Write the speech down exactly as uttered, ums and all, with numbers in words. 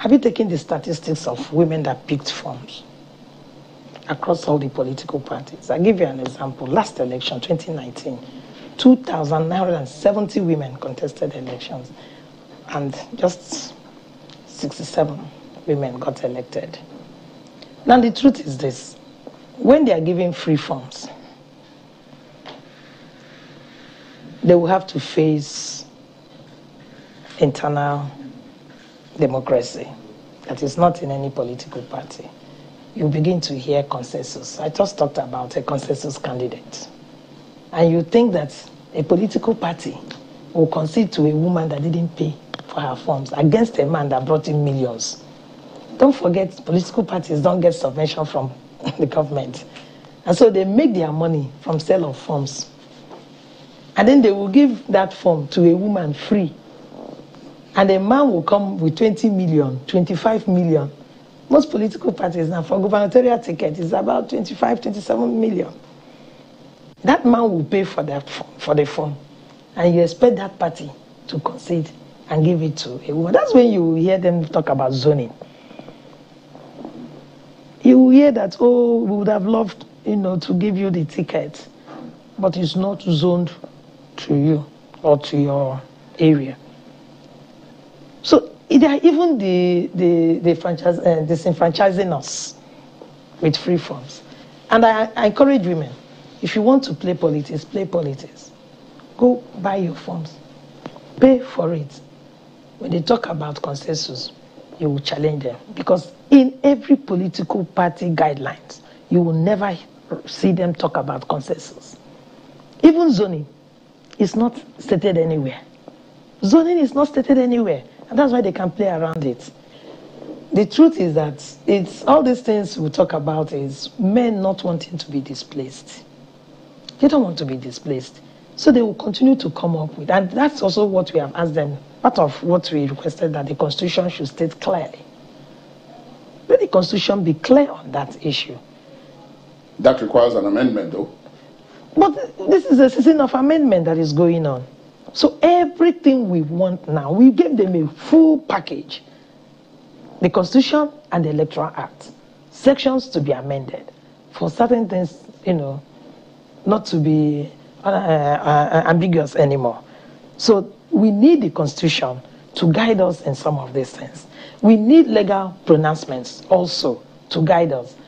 Have you taken the statistics of women that picked forms across all the political parties? I'll give you an example. Last election, twenty nineteen, two thousand nine hundred seventy women contested elections, and just sixty-seven women got elected. Now the truth is this, when they are giving free forms, they will have to face internal democracy that is not in any political party. You begin to hear consensus. I just talked about a consensus candidate. And you think that a political party will concede to a woman that didn't pay for her forms against a man that brought in millions. Don't forget, political parties don't get subvention from the government. And so they make their money from sale of forms. And then they will give that form to a woman free. And a man will come with twenty million, twenty-five million. Most political parties now, for gubernatorial ticket, is about twenty-five, twenty-seven million. That man will pay for, that, for the form. And you expect that party to concede and give it to a woman. That's when you hear them talk about zoning. You hear that, oh, we would have loved, you know, to give you the ticket, but it's not zoned to you or to your area. So they are even the, the, the franchise, uh, disenfranchising us with free forms. And I, I encourage women, if you want to play politics, play politics. Go buy your forms. Pay for it. When they talk about consensus, you will challenge them. Because in every political party guidelines, you will never see them talk about consensus. Even zoning is not stated anywhere. Zoning is not stated anywhere. And that's why they can play around it. The truth is that it's all these things we talk about is men not wanting to be displaced. They don't want to be displaced. So they will continue to come up with. And that's also what we have asked them. Part of what we requested that the Constitution should state clearly. Let the Constitution be clear on that issue. That requires an amendment, though. But this is a season of amendment that is going on. So everything we want now, we gave them a full package. The Constitution and the Electoral Act. Sections to be amended. For certain things, you know, not to be uh, uh, ambiguous anymore. So we need the Constitution to guide us in some of these things. We need legal pronouncements also to guide us.